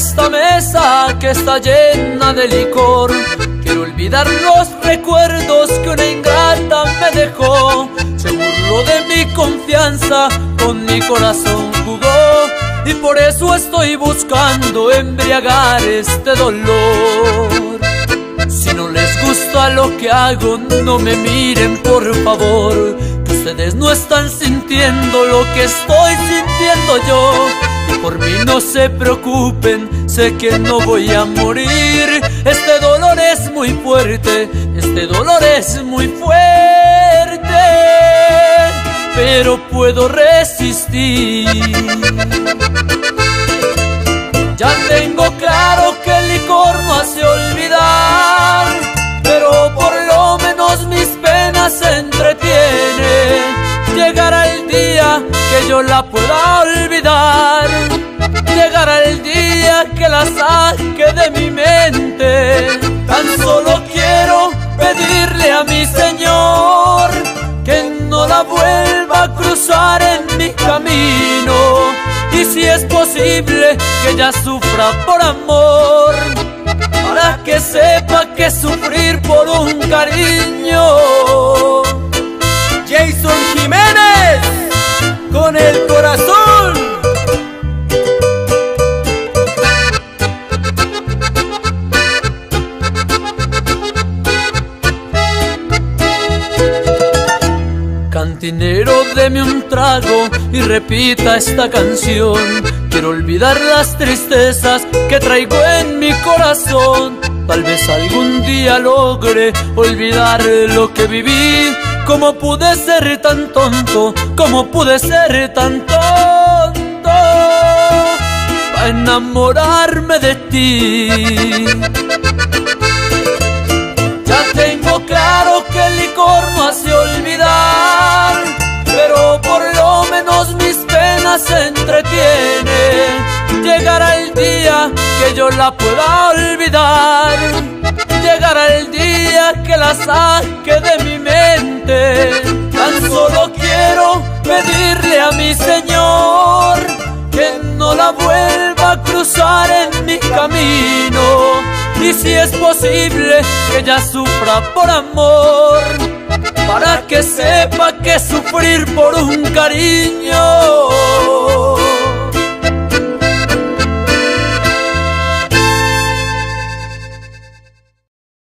esta mesa que está llena de licor. Quiero olvidar los recuerdos que una ingrata me dejó. Se burló de mi confianza, con mi corazón jugó, y por eso estoy buscando embriagar este dolor. Si no les gusta lo que hago, no me miren por favor, que ustedes no están sintiendo lo que estoy sintiendo yo. Y por mí no se preocupen, sé que no voy a morir. Este dolor es muy fuerte, este dolor es muy fuerte, pero puedo resistir. Ya tengo claro que el licor no hace olvidar, pero por lo menos mis penas se entretienen. Llegará el día que yo la pueda olvidar, llegará el día que la saque de mi mente. Tan solo quiero pedirle a mi Señor que no la vuelva a cruzar en mi camino, y si es posible que ella sufra por amor, para que sepa que sufrir por un cariño. Jason Jiménez, con el corazón. Cantinero, deme un trago y repita esta canción. Quiero olvidar las tristezas que traigo en mi corazón. Tal vez algún día logre olvidar lo que viví. ¿Cómo pude ser tan tonto? ¿Cómo pude ser tan tonto para enamorarme de ti? Ya tengo claro que el licor no hace olvidar, pero por lo menos mis penas se entretienen. Llegará el día que yo la pueda olvidar, llegará el día que la saque de mi mente. Tan solo quiero pedirle a mi Señor que no la vuelva a cruzar en mi camino, y si es posible que ella sufra por amor, para que sepa que sufrir por un cariño.